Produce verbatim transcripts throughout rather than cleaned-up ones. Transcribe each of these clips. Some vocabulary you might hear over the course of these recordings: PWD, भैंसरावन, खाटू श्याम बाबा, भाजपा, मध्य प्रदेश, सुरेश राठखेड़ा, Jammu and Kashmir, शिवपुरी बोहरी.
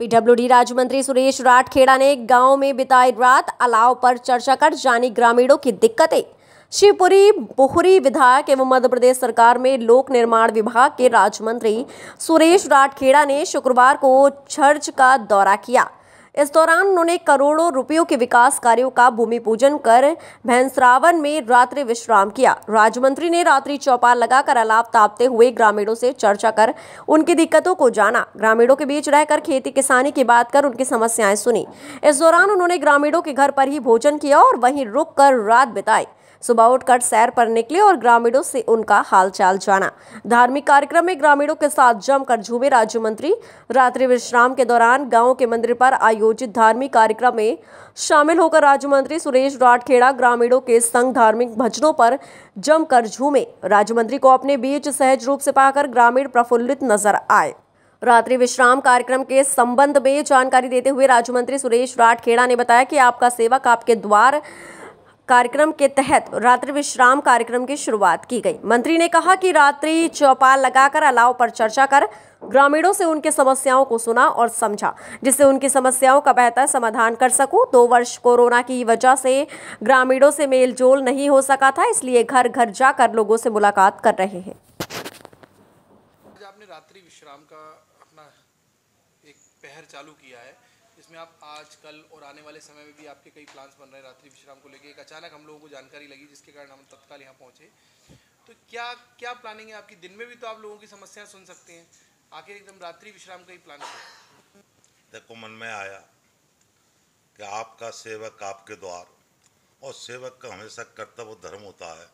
PWD राज्य मंत्री सुरेश राठखेड़ा ने गांव में बिताई रात, अलाव पर चर्चा कर जानी ग्रामीणों की दिक्कतें। शिवपुरी बोहरी विधायक एवं मध्य प्रदेश सरकार में लोक निर्माण विभाग के राज्य मंत्री सुरेश राठखेड़ा ने शुक्रवार को चर्च का दौरा किया। इस दौरान उन्होंने करोड़ों रुपयों के विकास कार्यों का भूमि पूजन कर भैंसरावन में रात्रि विश्राम किया। राज्य मंत्री ने रात्रि चौपाल लगाकर अलाव तापते हुए ग्रामीणों से चर्चा कर उनकी दिक्कतों को जाना, ग्रामीणों के बीच रहकर खेती किसानी की बात कर उनकी समस्याएं सुनी। इस दौरान उन्होंने ग्रामीणों के घर पर ही भोजन किया और वहीं रुक कर रात बिताई। सुबह उठकर सैर पर निकले और ग्रामीणों से उनका हालचाल जाना। धार्मिक कार्यक्रम में ग्रामीणों के साथ जमकर झूमे राज्य मंत्री। रात्रि विश्राम के दौरान गांव के मंदिर पर आयोजित धार्मिक कार्यक्रम में शामिल होकर राज्य मंत्री सुरेश राठखेड़ा ग्रामीणों के संग धार्मिक भजनों पर जमकर झूमे। राज्य मंत्री को अपने बीच सहज रूप से पाकर ग्रामीण प्रफुल्लित नजर आए। रात्रि विश्राम कार्यक्रम के संबंध में जानकारी देते हुए राज्य मंत्री सुरेश राठखेड़ा ने बताया कि आपका सेवक आपके द्वार कार्यक्रम के तहत रात्रि विश्राम कार्यक्रम की शुरुआत की गई। मंत्री ने कहा कि रात्रि चौपाल लगाकर अलाव पर चर्चा कर ग्रामीणों से उनके समस्याओं को सुना और समझा, जिससे उनकी समस्याओं का बेहतर समाधान कर सकूं। दो वर्ष कोरोना की वजह से ग्रामीणों से मेल जोल नहीं हो सका था, इसलिए घर घर जाकर लोगों से मुलाकात कर रहे हैं। आपने रात्रि विश्राम का अपना एक पहर चालू किया है, इसमें आप आज कल और आने वाले समय में भी आपके कई प्लान्स बन रहे हैं रात्रि विश्राम को लेके। एक अचानक हम लोगों को जानकारी लगी जिसके कारण हम तत्काल यहाँ पहुँचे। तो क्या क्या प्लानिंग है आपकी? दिन में भी तो आप लोगों की समस्याएं सुन सकते हैं, आखिर एकदम रात्रि विश्राम का ही प्लान है। देखो, मन में आया कि आपका सेवक आपके द्वार, और सेवक का हमेशा कर्तव्य और धर्म होता है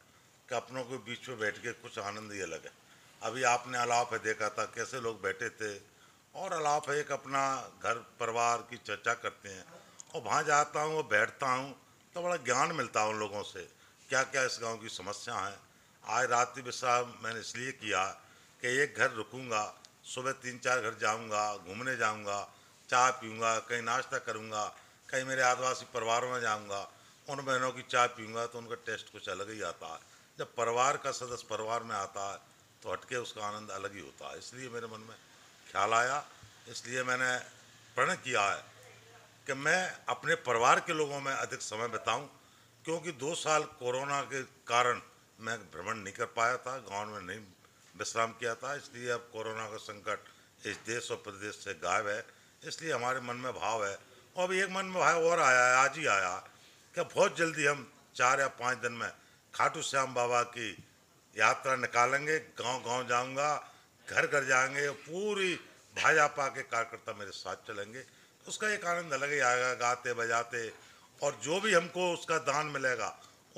कि अपनों के बीच में बैठ के कुछ आनंद ही अलग है। अभी आपने अलाव पे देखा था कैसे लोग बैठे थे और अलाप एक अपना घर परिवार की चर्चा करते हैं, और वहाँ जाता हूँ और बैठता हूँ तो बड़ा ज्ञान मिलता है उन लोगों से, क्या क्या इस गांव की समस्या है। आज रात्रि विश्राम मैंने इसलिए किया कि एक घर रुकूँगा, सुबह तीन चार घर जाऊँगा, घूमने जाऊँगा, चाय पीऊँगा, कहीं नाश्ता करूँगा, कहीं मेरे आदिवासी परिवारों में जाऊँगा, उन बहनों की चाय पीऊँगा तो उनका टेस्ट कुछ अलग ही आता है। जब परिवार का सदस्य परिवार में आता है तो हटके उसका आनंद अलग ही होता है। इसलिए मेरे मन में ख्याल आया, इसलिए मैंने प्रण किया है कि मैं अपने परिवार के लोगों में अधिक समय बिताऊं, क्योंकि दो साल कोरोना के कारण मैं भ्रमण नहीं कर पाया था, गांव में नहीं विश्राम किया था। इसलिए अब कोरोना का संकट इस देश और प्रदेश से गायब है, इसलिए हमारे मन में भाव है। और अभी एक मन में भाव और आया है, आज ही आया कि बहुत जल्दी हम चार या पाँच दिन में खाटू श्याम बाबा की यात्रा निकालेंगे। गाँव-गाँव जाऊँगा, घर घर जाएंगे, पूरी भाजपा के कार्यकर्ता मेरे साथ चलेंगे। उसका एक आनंद अलग ही आएगा, गाते बजाते, और जो भी हमको उसका दान मिलेगा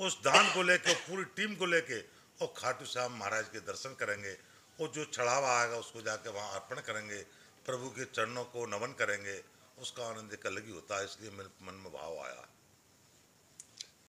उस दान को लेके पूरी टीम को लेके और खाटू श्याम महाराज के दर्शन करेंगे, और जो चढ़ावा आएगा उसको जाके वहाँ अर्पण करेंगे, प्रभु के चरणों को नमन करेंगे। उसका आनंद एक अलग ही होता है, इसलिए मेरे मन में भाव आया।